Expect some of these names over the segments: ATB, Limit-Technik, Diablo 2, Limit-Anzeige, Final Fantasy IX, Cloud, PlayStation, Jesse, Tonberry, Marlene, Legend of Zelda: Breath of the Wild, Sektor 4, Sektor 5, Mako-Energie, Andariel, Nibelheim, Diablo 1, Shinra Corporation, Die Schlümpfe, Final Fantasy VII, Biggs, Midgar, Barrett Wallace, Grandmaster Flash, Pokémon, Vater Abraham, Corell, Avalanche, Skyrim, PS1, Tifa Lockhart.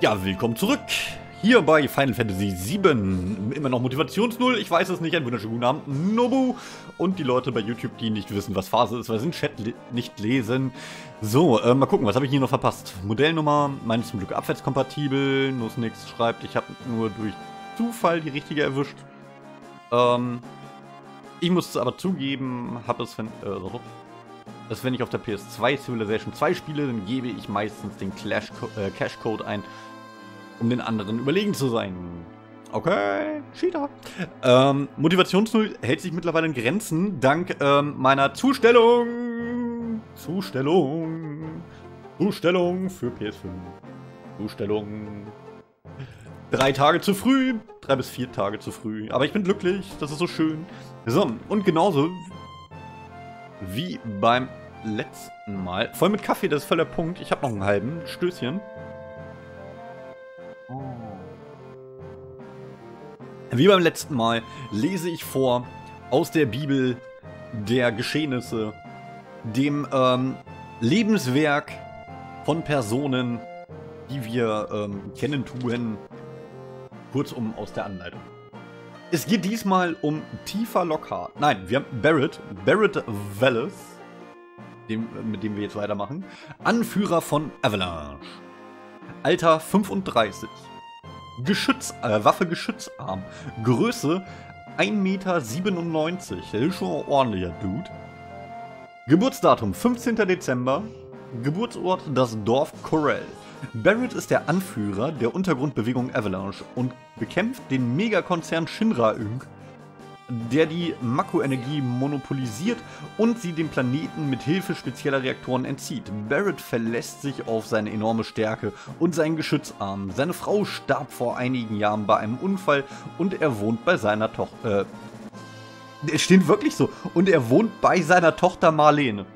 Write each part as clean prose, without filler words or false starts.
Ja, willkommen zurück, hier bei Final Fantasy VII, immer noch Motivationsnull, ich weiß es nicht, einen wunderschönen guten Abend, Nobu und die Leute bei YouTube, die nicht wissen, was Phase ist, weil sie den Chat nicht lesen. So, mal gucken, was habe ich hier noch verpasst? Modellnummer, meine zum Glück abwärtskompatibel, Nussnix schreibt, ich habe nur durch Zufall die richtige erwischt. Ich muss aber zugeben, habe es, wenn ich auf der PS2 Civilization 2 spiele, dann gebe ich meistens den Cash-Code ein, um den anderen überlegen zu sein. Okay, Cheater. Motivationsnull hält sich mittlerweile in Grenzen, dank meiner Zustellung. Zustellung für PS5. Zustellung. 3 Tage zu früh. 3 bis 4 Tage zu früh. Aber ich bin glücklich, das ist so schön. So, und genauso wie beim letzten Mal. Voll mit Kaffee, das ist voll der Punkt. Ich habe noch einen halben Stößchen. Oh. Wie beim letzten Mal lese ich vor aus der Bibel der Geschehnisse, dem Lebenswerk von Personen, die wir kennen tun. Kurzum aus der Anleitung. Es geht diesmal um Tifa Lockhart. Nein, wir haben Barrett Wallace, mit dem wir jetzt weitermachen. Anführer von Avalanche. Alter 35. Waffe Geschützarm. Größe 1,97 m. Das ist schon ein ordentlicher Dude. Geburtsdatum 15. Dezember. Geburtsort das Dorf Corell. Barrett ist der Anführer der Untergrundbewegung Avalanche und bekämpft den Megakonzern Shinra Inc., der die Mako-Energie monopolisiert und sie dem Planeten mit Hilfe spezieller Reaktoren entzieht. Barrett verlässt sich auf seine enorme Stärke und seinen Geschützarm. Seine Frau starb vor einigen Jahren bei einem Unfall und er wohnt bei seiner Tochter... Es steht wirklich so. Und er wohnt bei seiner Tochter Marlene.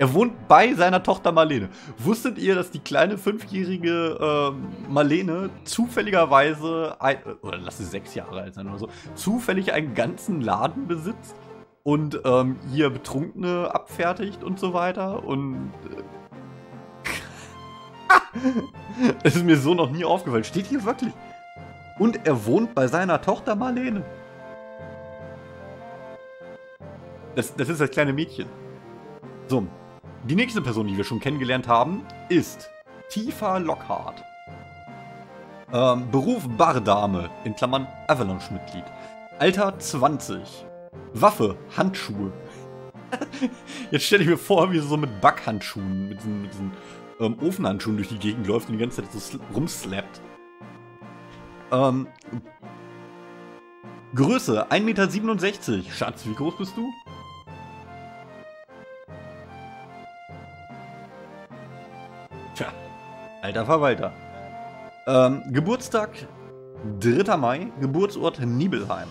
Er wohnt bei seiner Tochter Marlene. Wusstet ihr, dass die kleine 5-jährige Marlene zufälligerweise, oder lass sie 6 Jahre alt sein oder so, zufällig einen ganzen Laden besitzt und hier Betrunkene abfertigt und so weiter? Und es ist mir so noch nie aufgefallen. Steht hier wirklich. Und er wohnt bei seiner Tochter Marlene. Das ist das kleine Mädchen. So. Die nächste Person, die wir schon kennengelernt haben, ist Tifa Lockhart. Beruf Bardame, in Klammern Avalanche-Mitglied. Alter 20. Waffe, Handschuhe. Jetzt stelle ich mir vor, wie sie so mit Backhandschuhen, mit diesen Ofenhandschuhen durch die Gegend läuft und die ganze Zeit so rumslappt. Größe, 1,67 m. Schatz, wie groß bist du? Tja, alter Verwalter. Geburtstag 3. Mai, Geburtsort Nibelheim.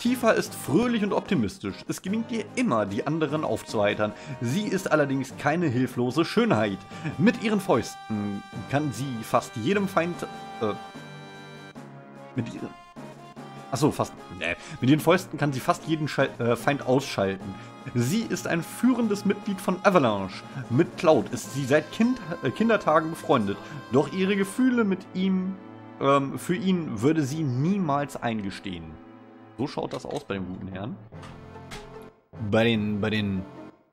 Tifa ist fröhlich und optimistisch. Es gelingt ihr immer, die anderen aufzuheitern. Sie ist allerdings keine hilflose Schönheit. Mit ihren Fäusten kann sie fast jedem Feind... Mit ihren Fäusten kann sie fast jeden Feind ausschalten. Sie ist ein führendes Mitglied von Avalanche. Mit Cloud ist sie seit Kindertagen befreundet. Doch ihre Gefühle für ihn würde sie niemals eingestehen. So schaut das aus bei dem guten Herrn. Bei den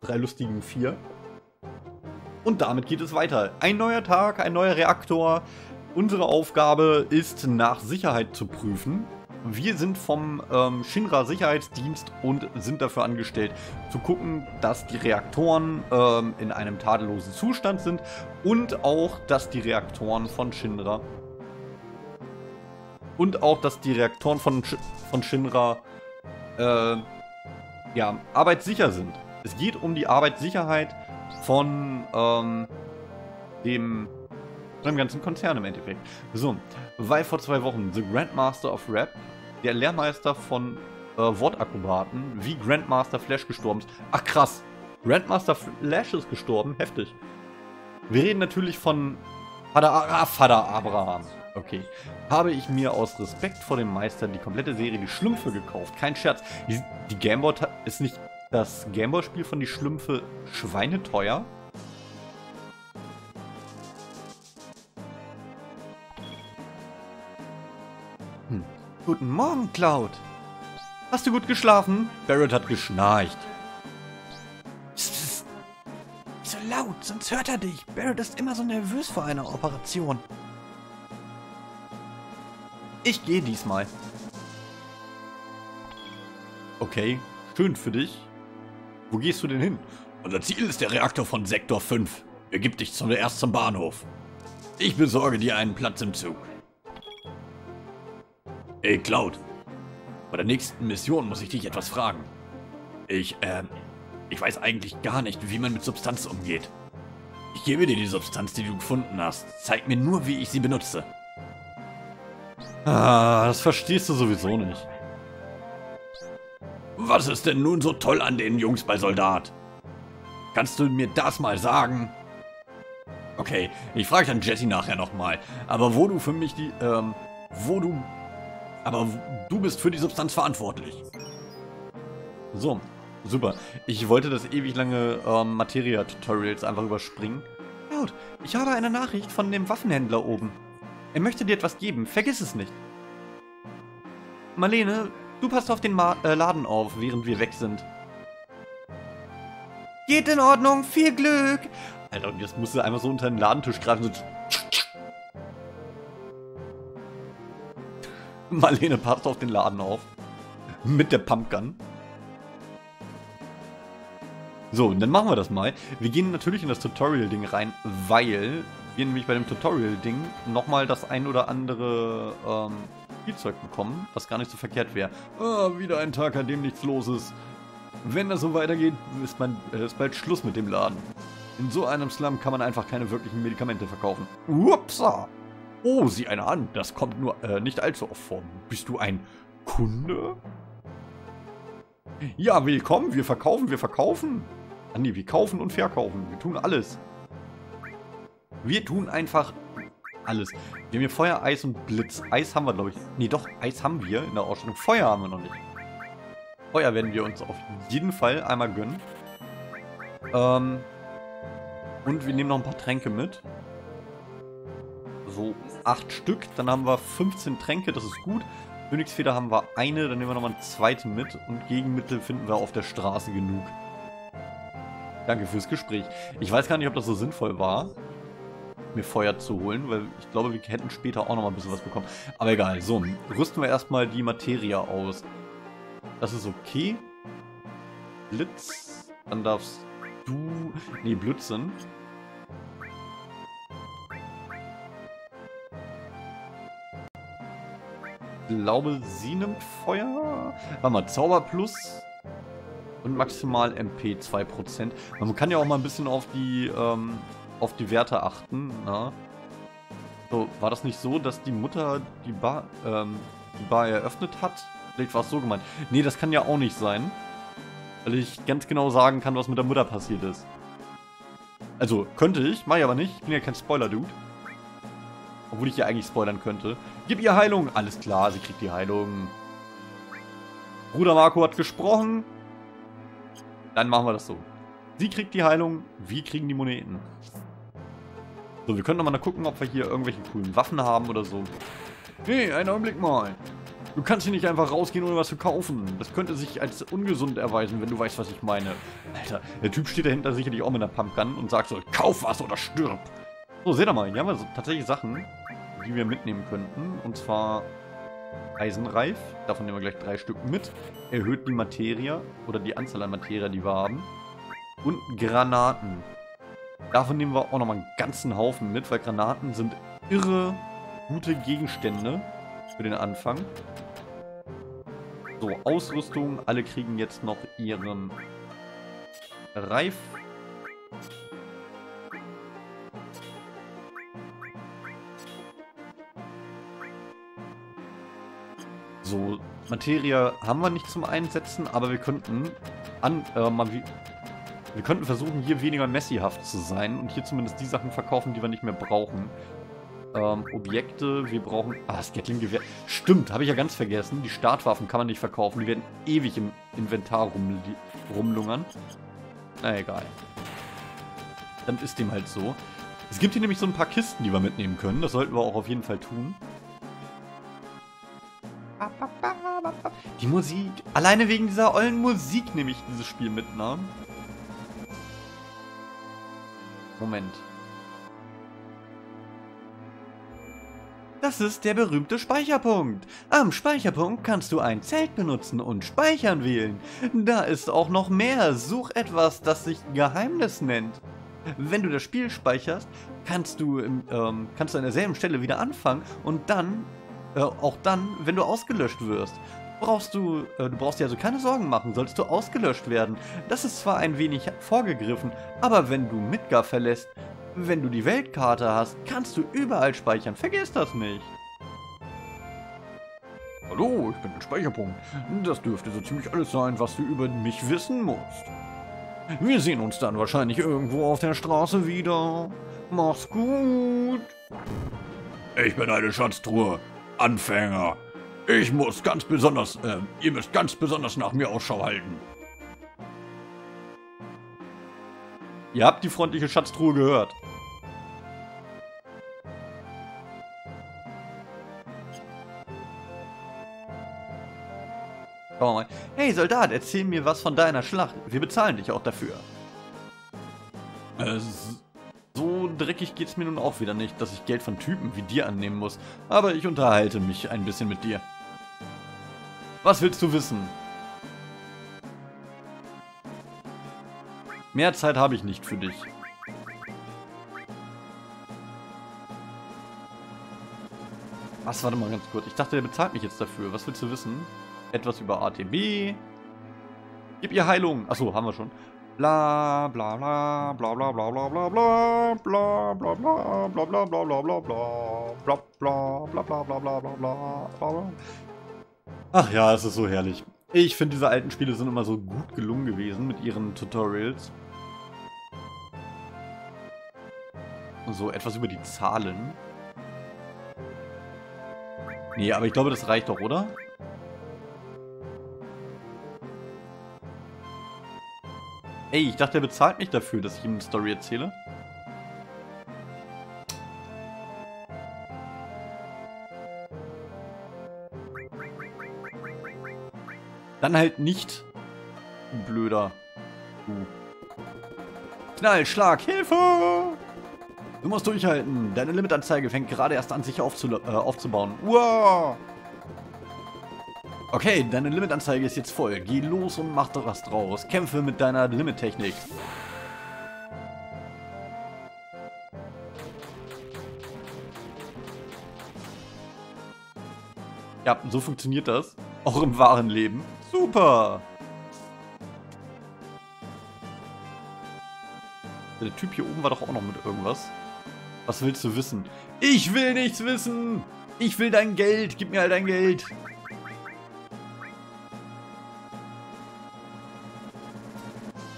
3 lustigen 4. Und damit geht es weiter. Ein neuer Tag, ein neuer Reaktor. Unsere Aufgabe ist, nach Sicherheit zu prüfen. Wir sind vom Shinra Sicherheitsdienst und sind dafür angestellt, zu gucken, dass die Reaktoren in einem tadellosen Zustand sind und auch, dass die Reaktoren von Shinra ja, arbeitssicher sind. Es geht um die Arbeitssicherheit von dem ganzen Konzern im Endeffekt. So, weil vor 2 Wochen The Grandmaster of Rap, der Lehrmeister von Wortakrobaten, wie Grandmaster Flash gestorben ist. Ach krass, Grandmaster Flash ist gestorben, heftig. Wir reden natürlich von Vater Abraham. Okay, habe ich mir aus Respekt vor dem Meister die komplette Serie Die Schlümpfe gekauft. Kein Scherz, die Gameboy ist nicht das Gameboy-Spiel von Die Schlümpfe schweineteuer? Warten. Guten Morgen, Cloud. Hast du gut geschlafen? Barrett hat geschnarcht. Psst, nicht so laut, sonst hört er dich. Barrett ist immer so nervös vor einer Operation. Ich gehe diesmal. Okay, schön für dich. Wo gehst du denn hin? Unser Ziel ist der Reaktor von Sektor 5. Begib dich zuerst zum Bahnhof. Ich besorge dir einen Platz im Zug. Ey, Cloud. Bei der nächsten Mission muss ich dich etwas fragen. Ich weiß eigentlich gar nicht, wie man mit Substanz umgeht. Ich gebe dir die Substanz, die du gefunden hast. Zeig mir nur, wie ich sie benutze. Ah, das verstehst du sowieso nicht. Was ist denn nun so toll an den Jungs bei Soldat? Kannst du mir das mal sagen? Okay, ich frage dann Jesse nachher nochmal. Aber wo du für mich die, aber du bist für die Substanz verantwortlich. So, super. Ich wollte das ewig lange Materia-Tutorials einfach überspringen. Cloud, ich habe eine Nachricht von dem Waffenhändler oben. Er möchte dir etwas geben, vergiss es nicht. Marlene, du passt auf den Laden auf, während wir weg sind. Geht in Ordnung, viel Glück! Alter, und jetzt musst du einfach so unter den Ladentisch greifen. So. Marlene passt auf den Laden auf. Mit der Pumpgun. So, und dann machen wir das mal. Wir gehen natürlich in das Tutorial-Ding rein, weil wir nämlich bei dem Tutorial-Ding nochmal das ein oder andere Spielzeug bekommen, was gar nicht so verkehrt wäre. Oh, wieder ein Tag, an dem nichts los ist. Wenn das so weitergeht, ist bald Schluss mit dem Laden. In so einem Slum kann man einfach keine wirklichen Medikamente verkaufen. Upsa! Oh, sieh einer an. Das kommt nur nicht allzu oft vor. Bist du ein Kunde? Ja, willkommen. Wir verkaufen. Andi, wir kaufen und verkaufen. Wir tun alles. Wir tun einfach alles. Wir haben hier Feuer, Eis und Blitz. Eis haben wir, glaube ich. Nee, doch, Eis haben wir in der Ausstellung. Feuer haben wir noch nicht. Feuer werden wir uns auf jeden Fall einmal gönnen. Und wir nehmen noch ein paar Tränke mit. So 8 Stück. Dann haben wir 15 Tränke, das ist gut. Königsfeder haben wir eine, dann nehmen wir nochmal einen zweiten mit. Und Gegenmittel finden wir auf der Straße genug. Danke fürs Gespräch. Ich weiß gar nicht, ob das so sinnvoll war, mir Feuer zu holen, weil ich glaube, wir hätten später auch nochmal ein bisschen was bekommen. Aber egal, so, rüsten wir erstmal die Materia aus. Das ist okay. Blitz. Dann darfst du... Nee, Blödsinn. Ich glaube, sie nimmt Feuer. Warte mal, Zauber plus und maximal MP 2%. Man kann ja auch mal ein bisschen auf die Werte achten. Na? So, war das nicht so, dass die Mutter die Bar eröffnet hat? Vielleicht war es so gemeint. Nee, das kann ja auch nicht sein. Weil ich ganz genau sagen kann, was mit der Mutter passiert ist. Also, könnte ich, mache ich aber nicht. Ich bin ja kein Spoiler-Dude. Obwohl ich ja eigentlich spoilern könnte. Gib ihr Heilung. Alles klar, sie kriegt die Heilung. Bruder Marco hat gesprochen. Dann machen wir das so. Sie kriegt die Heilung, wir kriegen die Moneten. So, wir können nochmal gucken, ob wir hier irgendwelche coolen Waffen haben oder so. Hey, einen Augenblick mal. Du kannst hier nicht einfach rausgehen, ohne was zu kaufen. Das könnte sich als ungesund erweisen, wenn du weißt, was ich meine. Alter, der Typ steht dahinter sicherlich auch mit einer Pumpgun und sagt so, kauf was oder stirb. So, seht ihr mal, hier haben wir so tatsächlich Sachen, die wir mitnehmen könnten. Und zwar Eisenreif. Davon nehmen wir gleich 3 Stück mit. Erhöht die Materie oder die Anzahl an Materie, die wir haben. Und Granaten. Davon nehmen wir auch nochmal einen ganzen Haufen mit, weil Granaten sind irre gute Gegenstände für den Anfang. So, Ausrüstung. Alle kriegen jetzt noch ihren Reif. So, Materie haben wir nicht zum Einsetzen, aber wir könnten versuchen, hier weniger messihaft zu sein und hier zumindest die Sachen verkaufen, die wir nicht mehr brauchen. Objekte, wir brauchen... Ah, das Gatling-Gewehr. Stimmt, habe ich ja ganz vergessen. Die Startwaffen kann man nicht verkaufen. Die werden ewig im Inventar rumlungern. Na egal. Dann ist dem halt so. Es gibt hier nämlich so ein paar Kisten, die wir mitnehmen können. Das sollten wir auch auf jeden Fall tun. Die Musik. Alleine wegen dieser ollen Musik nehme ich dieses Spiel mit, ne? Moment. Das ist der berühmte Speicherpunkt. Am Speicherpunkt kannst du ein Zelt benutzen und Speichern wählen. Da ist auch noch mehr. Such etwas, das sich Geheimnis nennt. Wenn du das Spiel speicherst, kannst du an derselben Stelle wieder anfangen und dann, auch dann, wenn du ausgelöscht wirst. Du brauchst dir also keine Sorgen machen, sollst du ausgelöscht werden. Das ist zwar ein wenig vorgegriffen, aber wenn du Midgar verlässt, wenn du die Weltkarte hast, kannst du überall speichern. Vergiss das nicht. Hallo, ich bin ein Speicherpunkt. Das dürfte so ziemlich alles sein, was du über mich wissen musst. Wir sehen uns dann wahrscheinlich irgendwo auf der Straße wieder. Mach's gut. Ich bin eine Schatztruhe. Anfänger. Ihr müsst ganz besonders nach mir Ausschau halten. Ihr habt die freundliche Schatztruhe gehört. Schau mal. Hey Soldat, erzähl mir was von deiner Schlacht. Wir bezahlen dich auch dafür. So dreckig geht's mir nun auch wieder nicht, dass ich Geld von Typen wie dir annehmen muss. Aber ich unterhalte mich ein bisschen mit dir. Was willst du wissen? Mehr Zeit habe ich nicht für dich. Was? Warte mal ganz kurz. Ich dachte, der bezahlt mich jetzt dafür. Was willst du wissen? Etwas über ATB. Gib ihr Heilung. Achso, haben wir schon. Bla bla bla bla bla bla bla bla bla bla bla bla bla bla bla bla bla bla bla bla bla bla. Ach ja, es ist so herrlich. Ich finde, diese alten Spiele sind immer so gut gelungen gewesen mit ihren Tutorials. Und so etwas über die Zahlen. Nee, aber ich glaube, das reicht doch, oder? Ey, ich dachte, er bezahlt mich dafür, dass ich ihm eine Story erzähle. Dann halt nicht, blöder. Knall, Schlag, Hilfe! Du musst durchhalten. Deine Limit-Anzeige fängt gerade erst an, sich aufzubauen. Wow! Okay, deine Limit-Anzeige ist jetzt voll. Geh los und mach da was draus. Kämpfe mit deiner Limit-Technik. Ja, so funktioniert das. Auch im wahren Leben. Super! Der Typ hier oben war doch auch noch mit irgendwas. Was willst du wissen? Ich will nichts wissen! Ich will dein Geld! Gib mir all dein Geld!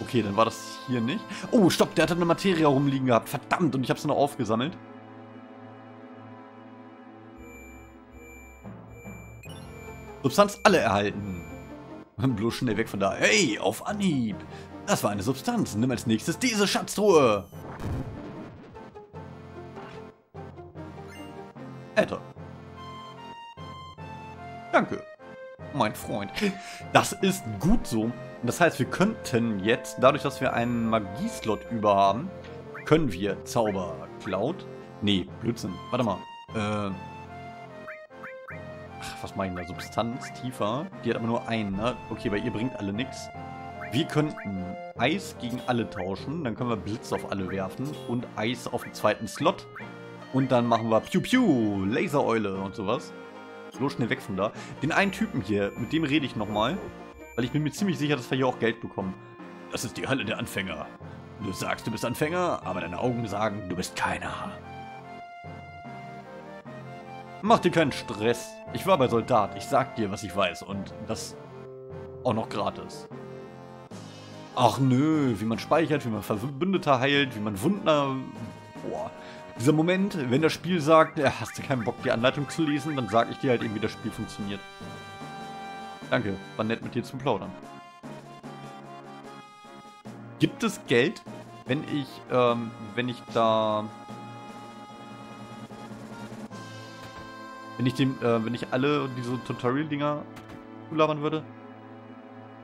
Okay, dann war das hier nicht. Oh, stopp, der hat eine Materie rumliegen gehabt. Verdammt, und ich habe sie noch aufgesammelt. Substanz alle erhalten. Bloß schnell weg von da. Hey, auf Anhieb. Das war eine Substanz. Nimm als nächstes diese Schatztruhe. Alter. Danke, mein Freund. Das ist gut so. Das heißt, wir könnten jetzt, dadurch, dass wir einen Magieslot über haben, können wir Zauber Cloud. Nee, Blödsinn. Warte mal. Ach, was mache ich denn da? Substanz, Tifa. Die hat aber nur einen, ne? Okay, bei ihr bringt alle nichts. Wir könnten Eis gegen alle tauschen. Dann können wir Blitz auf alle werfen und Eis auf den zweiten Slot. Und dann machen wir Piu Piu, Lasereule und sowas. So schnell weg von da. Den einen Typen hier, mit dem rede ich nochmal. Weil ich bin mir ziemlich sicher, dass wir hier auch Geld bekommen. Das ist die Hölle der Anfänger. Du sagst, du bist Anfänger, aber deine Augen sagen, du bist keiner. Mach dir keinen Stress. Ich war bei Soldat. Ich sag dir, was ich weiß. Und das auch noch gratis. Ach nö, wie man speichert, wie man Verbündete heilt, wie man Wunder... Boah. Dieser Moment, wenn das Spiel sagt, hast du keinen Bock, die Anleitung zu lesen, dann sag ich dir halt eben, wie das Spiel funktioniert. Danke, war nett mit dir zu plaudern. Gibt es Geld, wenn ich, Wenn ich dem, wenn ich alle diese Tutorial-Dinger zulabern würde.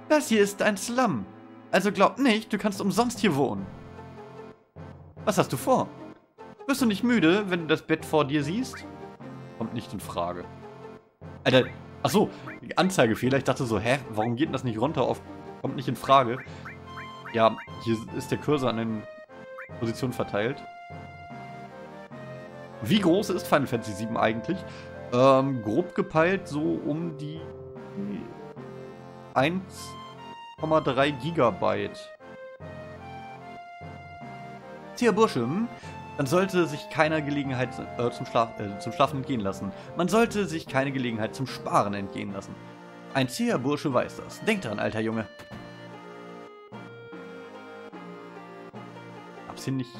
Das hier ist ein Slum. Also glaub nicht, du kannst umsonst hier wohnen. Was hast du vor? Wirst du nicht müde, wenn du das Bett vor dir siehst? Kommt nicht in Frage. Alter, achso, Anzeigefehler. Ich dachte so, hä, warum geht denn das nicht runter auf? Kommt nicht in Frage. Ja, hier ist der Cursor an den Positionen verteilt. Wie groß ist Final Fantasy VII eigentlich? Grob gepeilt so um die 1,3 Gigabyte. Tja, Bursche, man sollte sich keiner Gelegenheit zum Schlafen entgehen lassen. Man sollte sich keine Gelegenheit zum Sparen entgehen lassen. Ein zäher Bursche weiß das. Denk dran, alter Junge. Gab's hier nicht...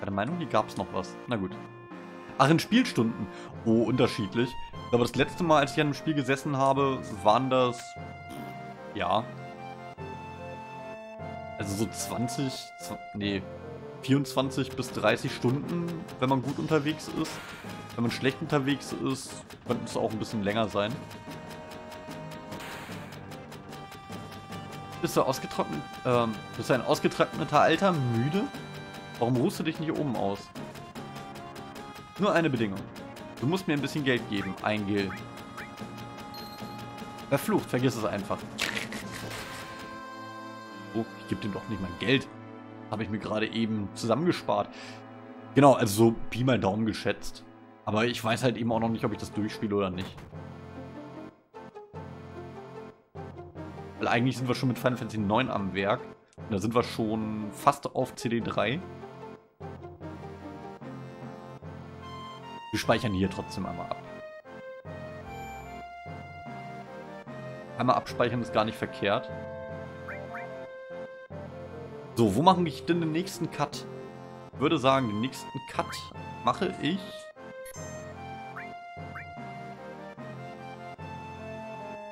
Bei der Meinung, hier gab's noch was. Na gut. Ach, in Spielstunden. Oh, unterschiedlich. Aber das letzte Mal, als ich an einem Spiel gesessen habe, waren das... Ja. Also so 24 bis 30 Stunden, wenn man gut unterwegs ist. Wenn man schlecht unterwegs ist, könnte es auch ein bisschen länger sein. Bist du ein ausgetrockneter Alter? Müde? Warum ruhst du dich nicht oben aus? Nur eine Bedingung. Du musst mir ein bisschen Geld geben. Ein Gil. Verflucht, vergiss es einfach. Oh, ich gebe dem doch nicht mein Geld. Habe ich mir gerade eben zusammengespart. Genau, also so Pi mal Daumen geschätzt. Aber ich weiß halt eben auch noch nicht, ob ich das durchspiele oder nicht. Weil eigentlich sind wir schon mit Final Fantasy IX am Werk. Und da sind wir schon fast auf CD3. Wir speichern hier trotzdem einmal ab. Einmal abspeichern ist gar nicht verkehrt. So, wo mache ich denn den nächsten Cut? Ich würde sagen, den nächsten Cut mache ich...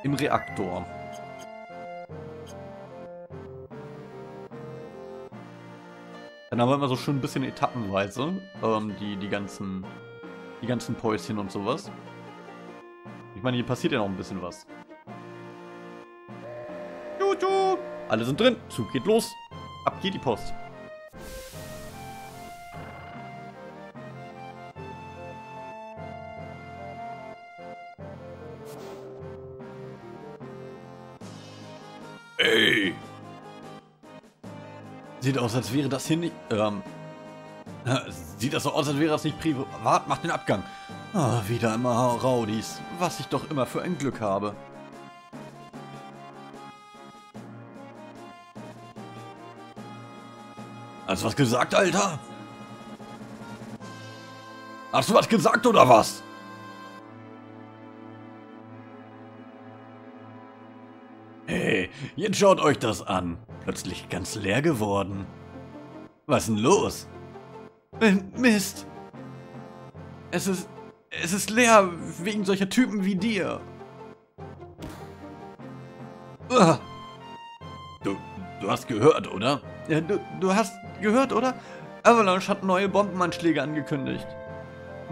im Reaktor. Dann haben wir immer so schön ein bisschen etappenweise die ganzen Päuschen und sowas. Ich meine, hier passiert ja noch ein bisschen was. Juhu! Alle sind drin. Zug geht los. Ab geht die Post. Ey! Sieht aus, als wäre das hier nicht... Sieht das so aus, als wäre das nicht privat. Macht den Abgang. Ah, wieder einmal Raudis. Was ich doch immer für ein Glück habe. Hast du was gesagt, Alter? Hast du was gesagt, oder was? Hey, jetzt schaut euch das an. Plötzlich ganz leer geworden. Was ist denn los? Mist. Es ist leer wegen solcher Typen wie dir. Du hast gehört, oder? Ja, du hast gehört, oder? Avalanche hat neue Bombenanschläge angekündigt.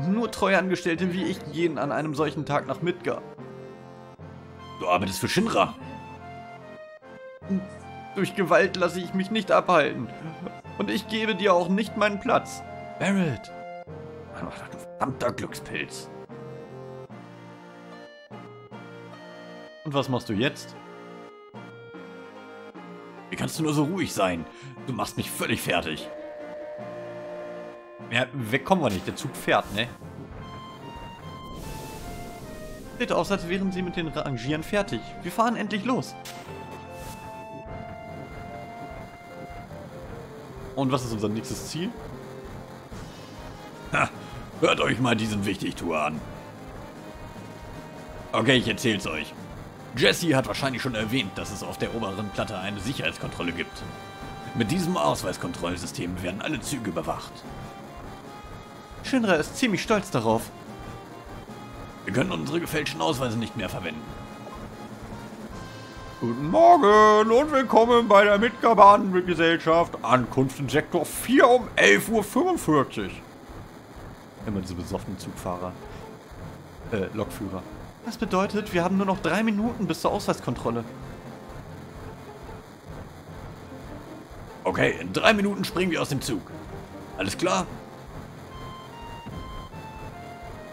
Nur treue Angestellte wie ich gehen an einem solchen Tag nach Midgar. Du arbeitest für Shinra. Durch Gewalt lasse ich mich nicht abhalten. Und ich gebe dir auch nicht meinen Platz. Barrett. Ach, du verdammter Glückspilz. Und was machst du jetzt? Wie kannst du nur so ruhig sein? Du machst mich völlig fertig. Ja, wegkommen wir nicht. Der Zug fährt, ne? Sieht aus, als wären sie mit den Rangieren fertig. Wir fahren endlich los. Und was ist unser nächstes Ziel? Ha! Hört euch mal diesen Wichtigtour an. Okay, ich erzähl's euch. Jesse hat wahrscheinlich schon erwähnt, dass es auf der oberen Platte eine Sicherheitskontrolle gibt. Mit diesem Ausweiskontrollsystem werden alle Züge überwacht. Shinra ist ziemlich stolz darauf. Wir können unsere gefälschten Ausweise nicht mehr verwenden. Guten Morgen und willkommen bei der Midgar-Bahngesellschaft. Ankunft in Sektor 4 um 11:45 Uhr. Immer diese besoffenen Zugfahrer. Lokführer. Das bedeutet, wir haben nur noch 3 Minuten bis zur Ausweiskontrolle. Okay, in 3 Minuten springen wir aus dem Zug. Alles klar?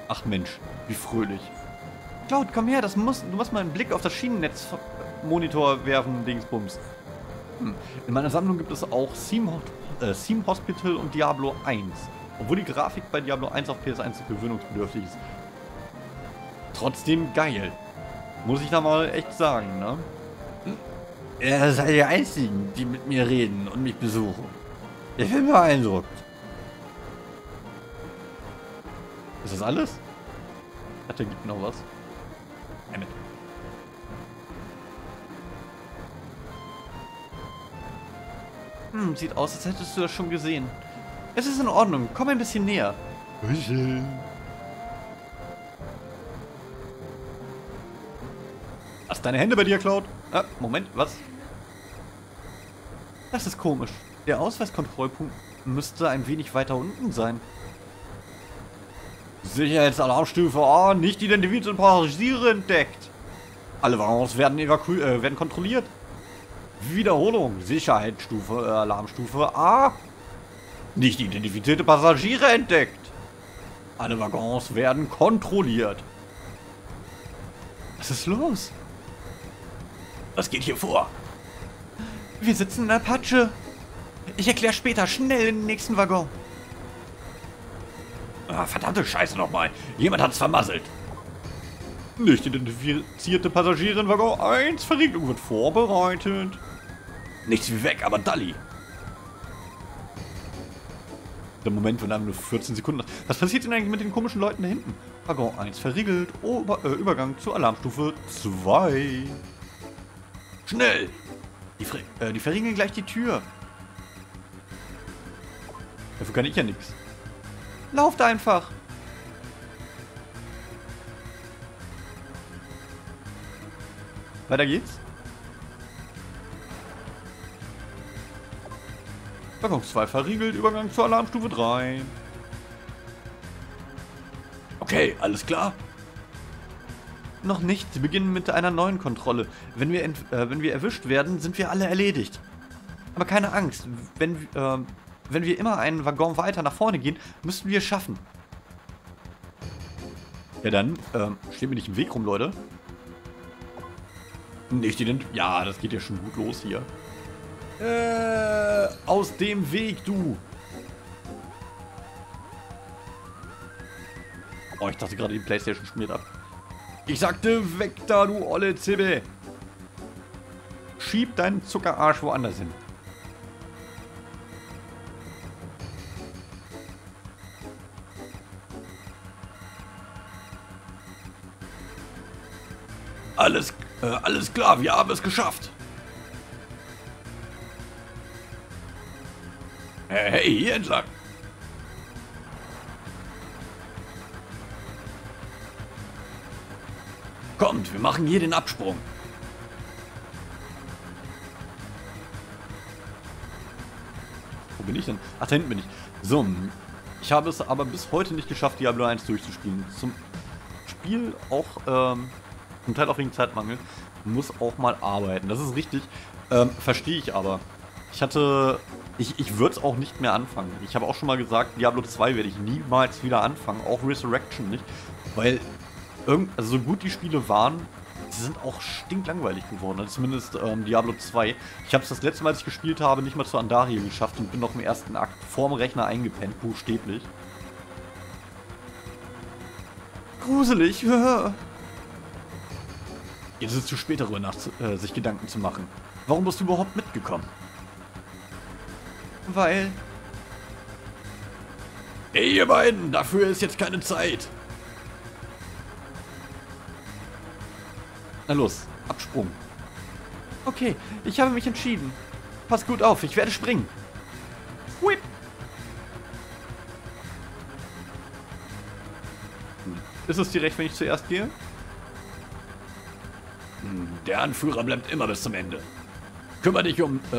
Ach Mensch, wie fröhlich. Cloud, komm her, du musst mal einen Blick auf das Schienennetzmonitor werfen, Dingsbums. In meiner Sammlung gibt es auch Seam Hospital und Diablo 1. Obwohl die Grafik bei Diablo 1 auf PS1 gewöhnungsbedürftig ist. Trotzdem geil. Muss ich da mal echt sagen, ne? Ihr seid die Einzigen, die mit mir reden und mich besuchen. Ich bin beeindruckt. Ist das alles? Ach, da gibt noch was. Damit. Hm, sieht aus, als hättest du das schon gesehen. Es ist in Ordnung, komm ein bisschen näher. Hast deine Hände bei dir, Cloud? Ah, Moment, was? Das ist komisch. Der Ausweiskontrollpunkt müsste ein wenig weiter unten sein. Sicherheitsalarmstufe A, nicht identifizierte Passagiere entdeckt. Alle Waggons werden kontrolliert. Wiederholung, Alarmstufe A, nicht identifizierte Passagiere entdeckt. Alle Waggons werden kontrolliert. Was ist los? Was geht hier vor? Wir sitzen in der Patsche. Ich erkläre später, schnell in den nächsten Waggon. Ah, verdammte Scheiße nochmal. Jemand hat's vermasselt. Nicht identifizierte Passagiere in Waggon 1. Verriegelung wird vorbereitet. Nichts wie weg, aber Dalli. Der Moment, wenn einem nur 14 Sekunden... Was passiert denn eigentlich mit den komischen Leuten da hinten? Waggon 1 verriegelt. Übergang zur Alarmstufe 2. Schnell! Die verriegeln gleich die Tür. Dafür kann ich ja nichts. Lauft einfach! Weiter geht's. Waggon 2 verriegelt, Übergang zur Alarmstufe 3. Okay, alles klar? Noch nicht, sie beginnen mit einer neuen Kontrolle. Wenn wir erwischt werden, sind wir alle erledigt. Aber keine Angst, wenn wir immer einen Waggon weiter nach vorne gehen, müssten wir es schaffen. Ja dann, stehen wir nicht im Weg rum, Leute. Nicht ja, das geht ja schon gut los hier. Aus dem Weg, du! Oh, ich dachte gerade, die Playstation schmiert ab. Ich sagte, weg da, du olle Zibbel! Schieb deinen Zuckerarsch woanders hin. Alles klar, wir haben es geschafft. Hey, hier entlang. Kommt, wir machen hier den Absprung. Wo bin ich denn? Ach, da hinten bin ich. So, ich habe es aber bis heute nicht geschafft, Diablo 1 durchzuspielen. Zum Spiel auch, zum Teil auch wegen Zeitmangel, muss auch mal arbeiten. Das ist richtig. Verstehe ich aber. Ich würde es auch nicht mehr anfangen. Ich habe auch schon mal gesagt, Diablo 2 werde ich niemals wieder anfangen. Auch Resurrection nicht. Weil, so gut die Spiele waren, sie sind auch stinklangweilig geworden. Zumindest Diablo 2. Ich habe es das letzte Mal, als ich gespielt habe, nicht mal zu Andariel geschafft und bin noch im ersten Akt vorm Rechner eingepennt. Buchstäblich. Gruselig. Jetzt ist es zu spät, darüber sich Gedanken zu machen. Warum bist du überhaupt mitgekommen? Weil... Ey, ihr beiden, dafür ist jetzt keine Zeit. Na los, Absprung. Okay, ich habe mich entschieden. Pass gut auf, ich werde springen. Whip. Ist es dir recht, wenn ich zuerst gehe? Der Anführer bleibt immer bis zum Ende. Kümmere dich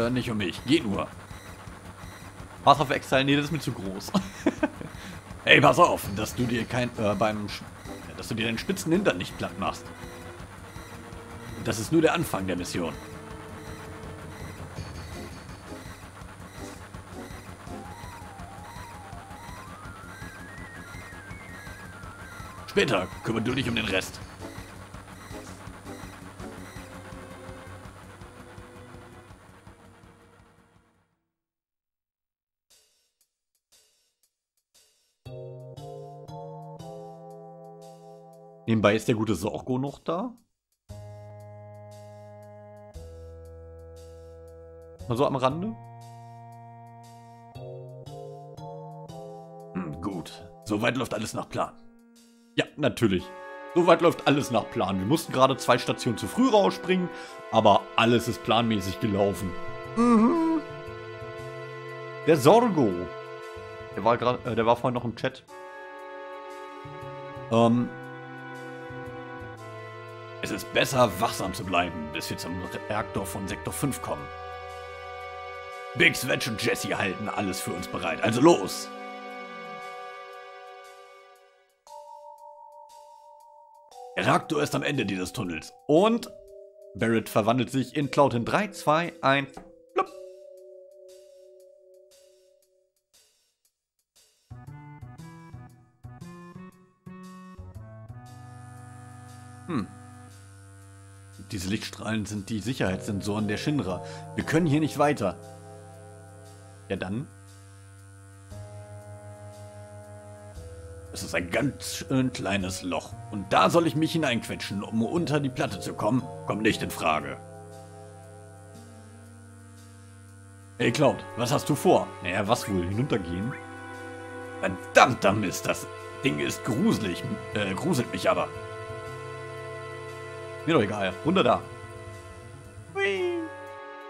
nicht um mich. Geh nur. Pass auf Exile. Nee, das ist mir zu groß. Hey, pass auf, dass du dir beim dass du dir deinen spitzen Hintern nicht platt machst. Und das ist nur der Anfang der Mission. Später kümmern du dich um den Rest. Nebenbei ist der gute Sorgo noch da. Mal so am Rande. Gut. Soweit läuft alles nach Plan. Ja, natürlich. Soweit läuft alles nach Plan. Wir mussten gerade 2 Stationen zu früh rausspringen, aber alles ist planmäßig gelaufen. Mhm. Der Sorgo. Der war vorhin noch im Chat. Es ist besser, wachsam zu bleiben, bis wir zum Reaktor von Sektor 5 kommen. Biggs, Wedge und Jesse halten alles für uns bereit. Also los! Der Reaktor ist am Ende dieses Tunnels. Und Barrett verwandelt sich in Cloud in 3, 2, 1... Blub. Diese Lichtstrahlen sind die Sicherheitssensoren der Shinra. Wir können hier nicht weiter. Ja dann? Es ist ein ganz schön kleines Loch. Und da soll ich mich hineinquetschen, um unter die Platte zu kommen? Kommt nicht in Frage. Hey Cloud, was hast du vor? Naja, was wohl? Hinuntergehen? Verdammter Mist, das Ding ist gruselig. Gruselt mich aber. Mir doch egal. Runter da. Whee.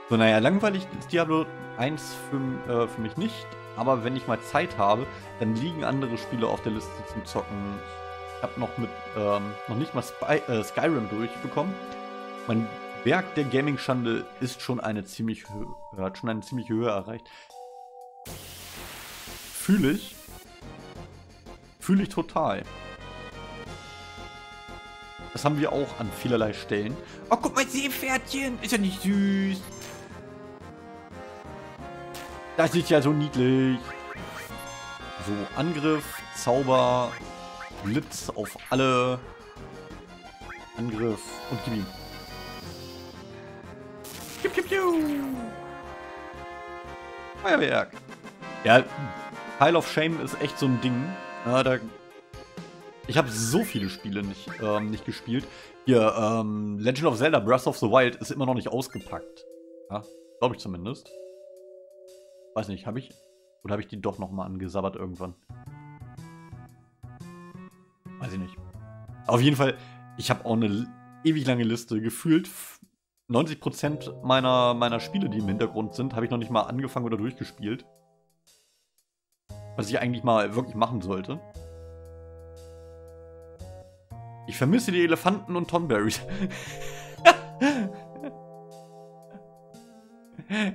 So, naja, langweilig ist Diablo 1 für mich nicht. Aber wenn ich mal Zeit habe, dann liegen andere Spiele auf der Liste zum Zocken. Ich habe noch nicht mal Skyrim durchbekommen. Mein Werk der Gaming-Schande ist schon hat schon eine ziemliche Höhe erreicht. Fühle ich total. Das haben wir auch an vielerlei Stellen. Oh, guck mal, Seepferdchen. Ist ja nicht süß. Das ist ja so niedlich. So, Angriff, Zauber, Blitz auf alle. Angriff und gib ihm. Kip, kip, Feuerwerk. Ja, Pile of Shame ist echt so ein Ding. Na, da... Ich habe so viele Spiele nicht gespielt. Hier, Legend of Zelda: Breath of the Wild ist immer noch nicht ausgepackt. Ja, glaube ich zumindest. Weiß nicht, habe ich... Oder habe ich die doch nochmal angesabbert irgendwann? Weiß ich nicht. Auf jeden Fall, ich habe auch eine ewig lange Liste. Gefühlt 90% meiner Spiele, die im Hintergrund sind, habe ich noch nicht mal angefangen oder durchgespielt. Was ich eigentlich mal wirklich machen sollte. Ich vermisse die Elefanten und Tonberries.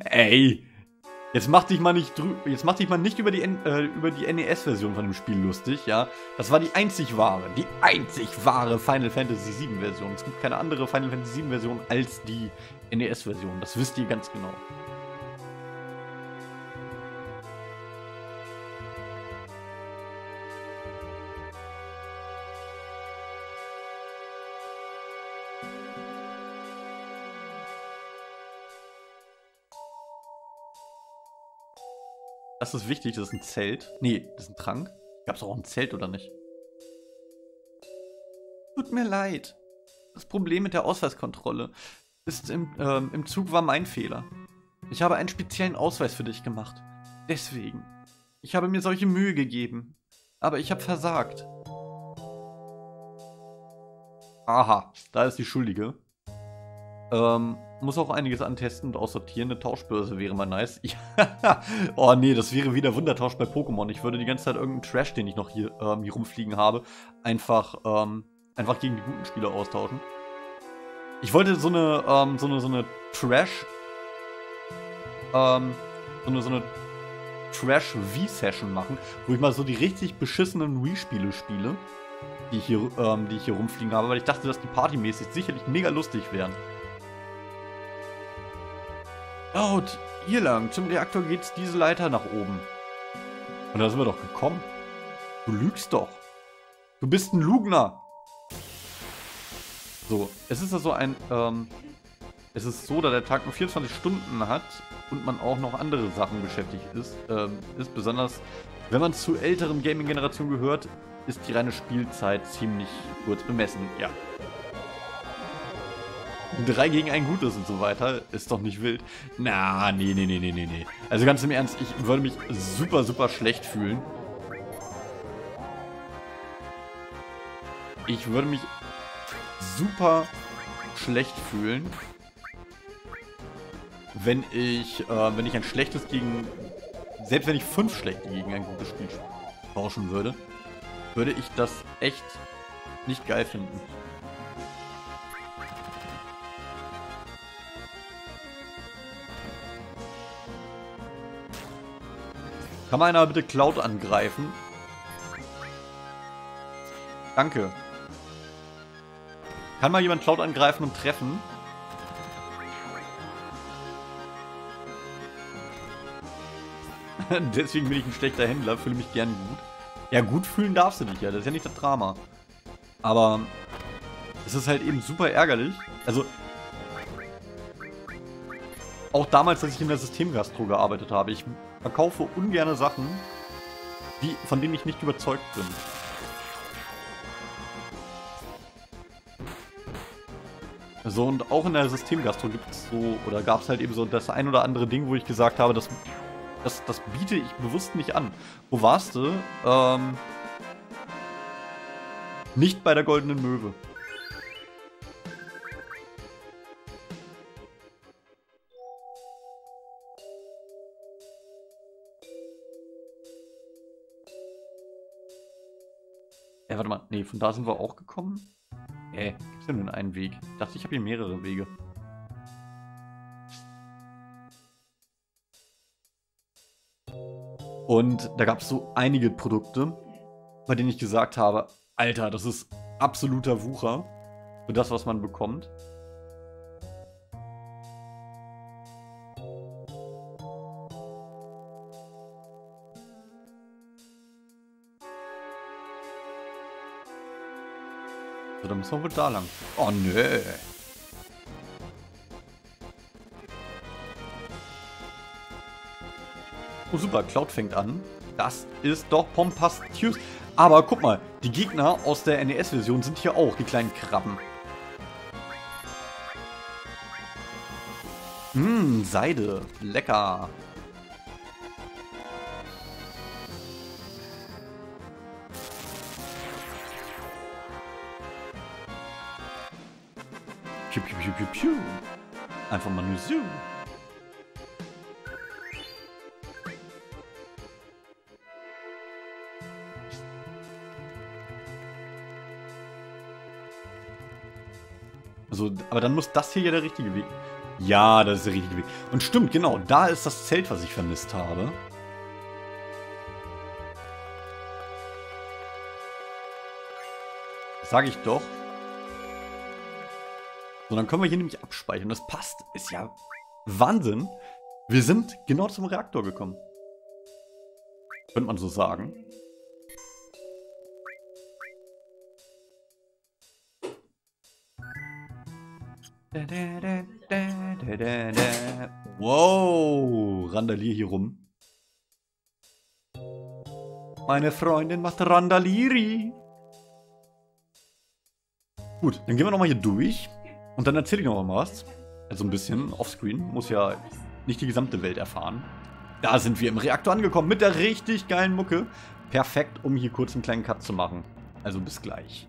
Ey, jetzt mach dich mal nicht über die NES-Version von dem Spiel lustig, ja? Das war die einzig wahre Final Fantasy VII Version. Es gibt keine andere Final Fantasy VII Version als die NES-Version. Das wisst ihr ganz genau. Das ist wichtig, das ist ein Zelt. Nee, das ist ein Trank. Gab es auch ein Zelt, oder nicht? Tut mir leid. Das Problem mit der Ausweiskontrolle ist im Zug war mein Fehler. Ich habe einen speziellen Ausweis für dich gemacht. Deswegen. Ich habe mir solche Mühe gegeben. Aber ich habe versagt. Aha, da ist die Schuldige. Muss auch einiges antesten und aussortieren. Eine Tauschbörse wäre mal nice. Ja. Oh nee, das wäre wieder Wundertausch bei Pokémon. Ich würde die ganze Zeit irgendeinen Trash, den ich noch hier rumfliegen habe, einfach gegen die guten Spieler austauschen. Ich wollte so eine Trash-Wii-Session machen, wo ich mal so die richtig beschissenen Wii-Spiele spiele die ich hier rumfliegen habe, weil ich dachte, dass die partymäßig sicherlich mega lustig wären. Laut, hier lang, zum Reaktor geht's diese Leiter nach oben. Und da sind wir doch gekommen. Du lügst doch. Du bist ein Lugner. So, es ist also ein, es ist so, da der Tag nur 24 Stunden hat und man auch noch andere Sachen beschäftigt ist, ist besonders, wenn man zu älteren Gaming-Generationen gehört, ist die reine Spielzeit ziemlich kurz bemessen, ja. 3 gegen 1 Gutes und so weiter, ist doch nicht wild. Na, nee. Also ganz im Ernst, ich würde mich super schlecht fühlen. Ich würde mich super schlecht fühlen, wenn ich, ein schlechtes gegen, selbst wenn ich 5 schlechte gegen ein gutes Spiel tauschen würde, würde ich das echt nicht geil finden. Kann mal einer bitte Cloud angreifen? Danke. Kann mal jemand Cloud angreifen und treffen? Deswegen bin ich ein schlechter Händler, fühle mich gern gut. Ja, gut fühlen darfst du dich ja, das ist ja nicht das Drama. Aber es ist halt eben super ärgerlich. Also, auch damals, als ich in der Systemgastro gearbeitet habe, ich verkaufe ungerne Sachen, von denen ich nicht überzeugt bin. So, und auch in der Systemgastro gibt es so, oder gab es halt eben so das ein oder andere Ding, wo ich gesagt habe, das biete ich bewusst nicht an. Wo warst du? Nicht bei der Goldenen Möwe. Warte mal. Nee, von da sind wir auch gekommen. Gibt's denn nur einen Weg? Ich dachte, ich habe hier mehrere Wege. Und da gab es so einige Produkte, bei denen ich gesagt habe, Alter, das ist absoluter Wucher für das, was man bekommt. So, dann müssen wir wohl da lang. Oh, nö. Oh, super, Cloud fängt an. Das ist doch pompastiös. Aber guck mal, die Gegner aus der NES-Version sind hier auch, die kleinen Krabben. Seide. Lecker. Piu, piu, piu, piu, piu. Einfach mal nur so. Also, aber dann muss das hier ja der richtige Weg. Ja, das ist der richtige Weg. Und stimmt, genau, da ist das Zelt, was ich vermisst habe. Sag ich doch. So, dann können wir hier nämlich abspeichern. Das passt. Ist ja Wahnsinn. Wir sind genau zum Reaktor gekommen. Könnte man so sagen. Wow, Randalier hier rum. Meine Freundin macht Randalieri. Gut, dann gehen wir nochmal hier durch. Und dann erzähle ich nochmal was. Also ein bisschen offscreen. Muss ja nicht die gesamte Welt erfahren. Da sind wir im Reaktor angekommen mit der richtig geilen Mucke. Perfekt, um hier kurz einen kleinen Cut zu machen. Also bis gleich.